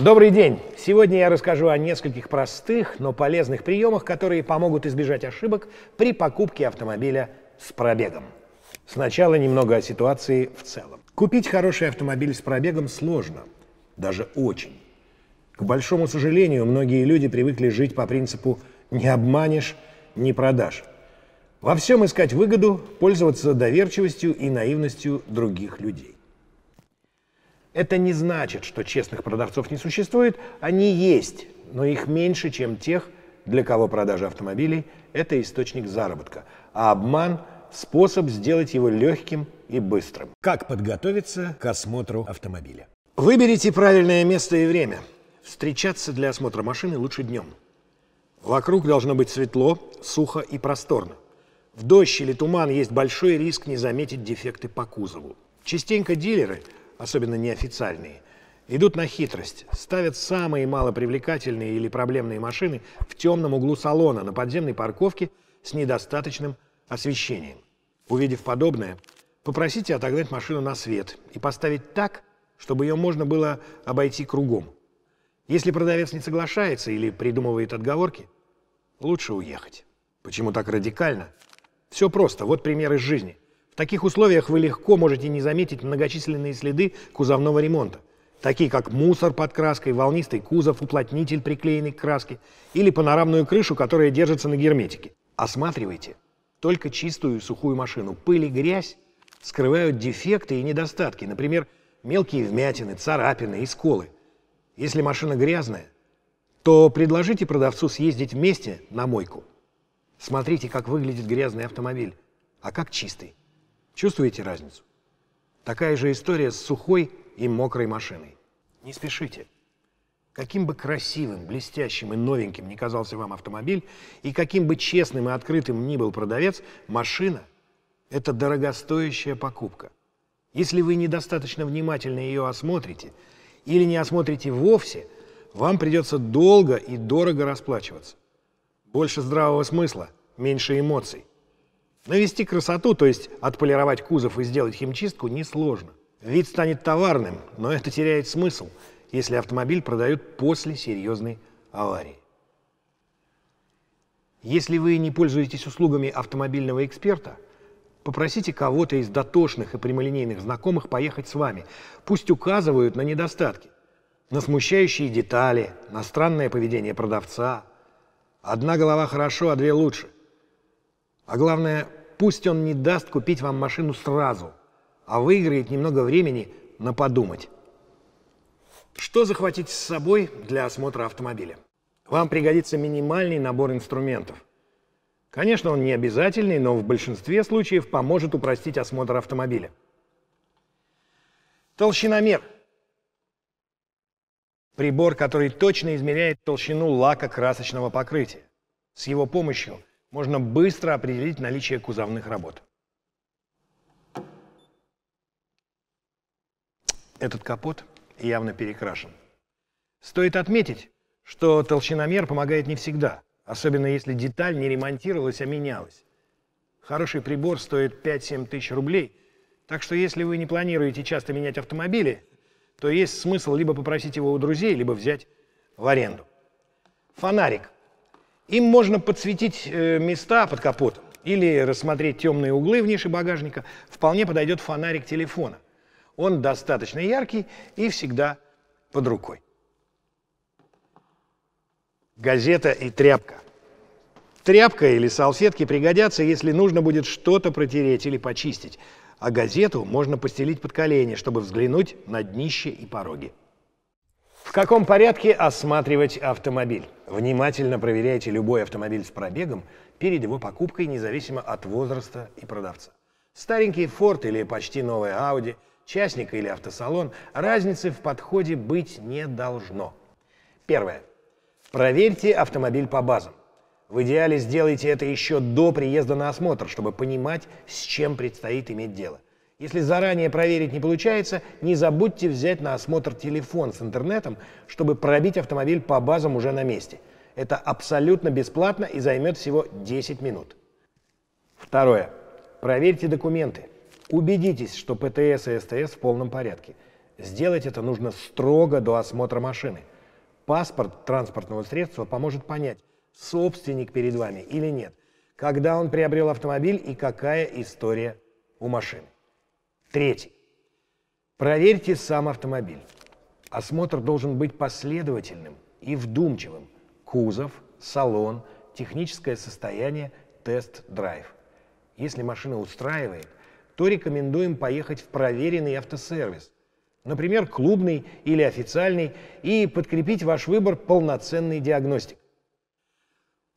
Добрый день! Сегодня я расскажу о нескольких простых, но полезных приемах, которые помогут избежать ошибок при покупке автомобиля с пробегом. Сначала немного о ситуации в целом. Купить хороший автомобиль с пробегом сложно, даже очень. К большому сожалению, многие люди привыкли жить по принципу «не обманешь, не продашь». Во всем искать выгоду, пользоваться доверчивостью и наивностью других людей. Это не значит, что честных продавцов не существует, они есть, но их меньше, чем тех, для кого продажа автомобилей – это источник заработка, а обман – способ сделать его легким и быстрым. Как подготовиться к осмотру автомобиля? Выберите правильное место и время. Встречаться для осмотра машины лучше днем. Вокруг должно быть светло, сухо и просторно. В дождь или туман есть большой риск не заметить дефекты по кузову. Частенько дилеры, особенно неофициальные, идут на хитрость, ставят самые малопривлекательные или проблемные машины в темном углу салона на подземной парковке с недостаточным освещением. Увидев подобное, попросите отогнать машину на свет и поставить так, чтобы ее можно было обойти кругом. Если продавец не соглашается или придумывает отговорки, лучше уехать. Почему так радикально? Все просто, вот пример из жизни. В таких условиях вы легко можете не заметить многочисленные следы кузовного ремонта, такие как мусор под краской, волнистый кузов, уплотнитель, приклеенный к краске, или панорамную крышу, которая держится на герметике. Осматривайте только чистую и сухую машину. Пыль и грязь скрывают дефекты и недостатки, например, мелкие вмятины, царапины и сколы. Если машина грязная, то предложите продавцу съездить вместе на мойку. Смотрите, как выглядит грязный автомобиль, а как чистый. Чувствуете разницу? Такая же история с сухой и мокрой машиной. Не спешите. Каким бы красивым, блестящим и новеньким ни казался вам автомобиль, и каким бы честным и открытым ни был продавец, машина – это дорогостоящая покупка. Если вы недостаточно внимательно ее осмотрите или не осмотрите вовсе, вам придется долго и дорого расплачиваться. Больше здравого смысла, меньше эмоций. Навести красоту, то есть отполировать кузов и сделать химчистку, несложно. Вид станет товарным, но это теряет смысл, если автомобиль продают после серьезной аварии. Если вы не пользуетесь услугами автомобильного эксперта, попросите кого-то из дотошных и прямолинейных знакомых поехать с вами. Пусть указывают на недостатки, на смущающие детали, на странное поведение продавца. Одна голова хорошо, а две лучше. А главное, пусть он не даст купить вам машину сразу, а выиграет немного времени на подумать. Что захватить с собой для осмотра автомобиля? Вам пригодится минимальный набор инструментов. Конечно, он не обязательный, но в большинстве случаев поможет упростить осмотр автомобиля. Толщиномер. Прибор, который точно измеряет толщину лака красочного покрытия. С его помощью можно быстро определить наличие кузовных работ. Этот капот явно перекрашен. Стоит отметить, что толщиномер помогает не всегда, особенно если деталь не ремонтировалась, а менялась. Хороший прибор стоит 5-7 тысяч рублей, так что если вы не планируете часто менять автомобили, то есть смысл либо попросить его у друзей, либо взять в аренду. Фонарик. Им можно подсветить места под капотом или рассмотреть темные углы в нише багажника. Вполне подойдет фонарик телефона. Он достаточно яркий и всегда под рукой. Газета и тряпка. Тряпка или салфетки пригодятся, если нужно будет что-то протереть или почистить. А газету можно постелить под колени, чтобы взглянуть на днище и пороги. В каком порядке осматривать автомобиль? Внимательно проверяйте любой автомобиль с пробегом перед его покупкой, независимо от возраста и продавца. Старенький Ford или почти новая Audi, частник или автосалон, разницы в подходе быть не должно. Первое. Проверьте автомобиль по базам. В идеале сделайте это еще до приезда на осмотр, чтобы понимать, с чем предстоит иметь дело. Если заранее проверить не получается, не забудьте взять на осмотр телефон с интернетом, чтобы пробить автомобиль по базам уже на месте. Это абсолютно бесплатно и займет всего 10 минут. Второе. Проверьте документы. Убедитесь, что ПТС и СТС в полном порядке. Сделать это нужно строго до осмотра машины. Паспорт транспортного средства поможет понять, собственник перед вами или нет, когда он приобрел автомобиль и какая история у машины. Третий. Проверьте сам автомобиль. Осмотр должен быть последовательным и вдумчивым. Кузов, салон, техническое состояние, тест-драйв. Если машина устраивает, то рекомендуем поехать в проверенный автосервис, например, клубный или официальный, и подкрепить ваш выбор полноценной диагностикой.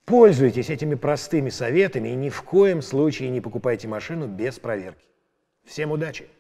Пользуйтесь этими простыми советами и ни в коем случае не покупайте машину без проверки. Всем удачи!